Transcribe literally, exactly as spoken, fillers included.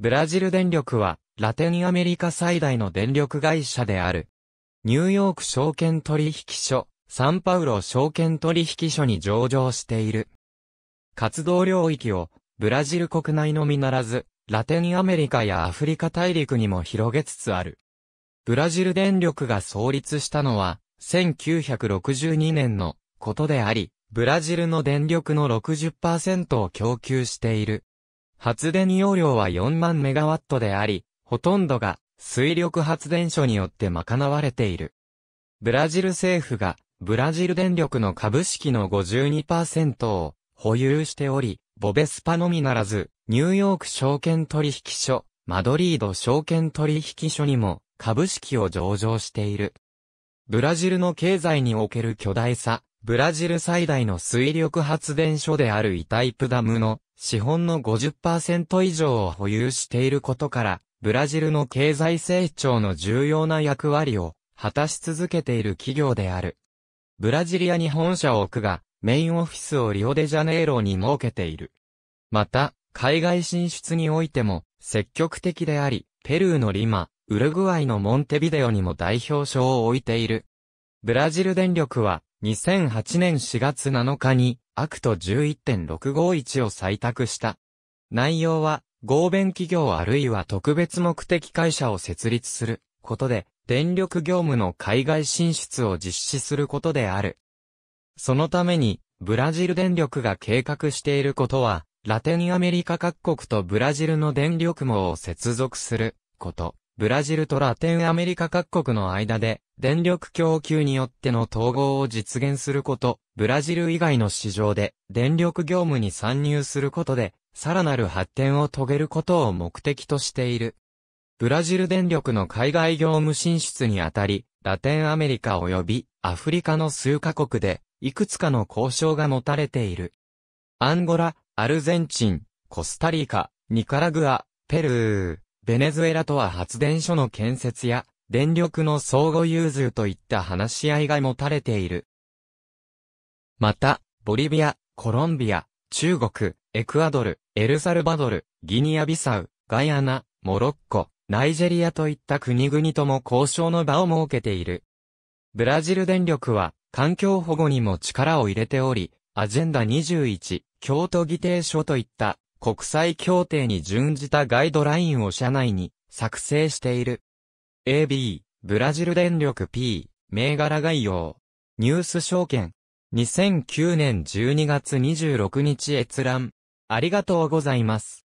ブラジル電力は、ラテンアメリカ最大の電力会社である。ニューヨーク証券取引所、サンパウロ証券取引所に上場している。活動領域を、ブラジル国内のみならず、ラテンアメリカやアフリカ大陸にも広げつつある。ブラジル電力が創立したのは、せんきゅうひゃくろくじゅうにねんのことであり、ブラジルの電力の ろくじゅっパーセント を供給している。発電容量はよんまんメガワットであり、ほとんどが水力発電所によって賄われている。ブラジル政府がブラジル電力の株式の ごじゅうにパーセント を保有しており、ボベスパのみならず、ニューヨーク証券取引所、マドリード証券取引所にも株式を上場している。ブラジルの経済における巨大さ、ブラジル最大の水力発電所であるイタイプダムの資本の ごじゅっパーセント 以上を保有していることから、ブラジルの経済成長の重要な役割を果たし続けている企業である。ブラジリアに本社を置くが、メインオフィスをリオデジャネイロに設けている。また、海外進出においても積極的であり、ペルーのリマ、ウルグアイのモンテビデオにも代表所を置いている。ブラジル電力はにせんはちねんしがつなのかに アクト じゅういち てんろくごーいち を採択した。内容は合弁企業あるいは特別目的会社を設立することで電力業務の海外進出を実施することである。そのためにブラジル電力が計画していることはラテンアメリカ各国とブラジルの電力網を接続すること。ブラジルとラテンアメリカ各国の間で電力供給によっての統合を実現すること、ブラジル以外の市場で電力業務に参入することでさらなる発展を遂げることを目的としている。ブラジル電力の海外業務進出にあたり、ラテンアメリカ及びアフリカの数カ国でいくつかの交渉が持たれている。アンゴラ、アルゼンチン、コスタリカ、ニカラグア、ペルー。ベネズエラとは発電所の建設や電力の相互融通といった話し合いが持たれている。また、ボリビア、コロンビア、中国、エクアドル、エルサルバドル、ギニアビサウ、ガイアナ、モロッコ、ナイジェリアといった国々とも交渉の場を設けている。ブラジル電力は環境保護にも力を入れており、アジェンダにじゅういち、京都議定書といった国際協定に準じたガイドラインを社内に作成している。エービー、ブラジル電力 P、銘柄概要。ニュース証券。にせんきゅうねんじゅうにがつにじゅうろくにち閲覧。ありがとうございます。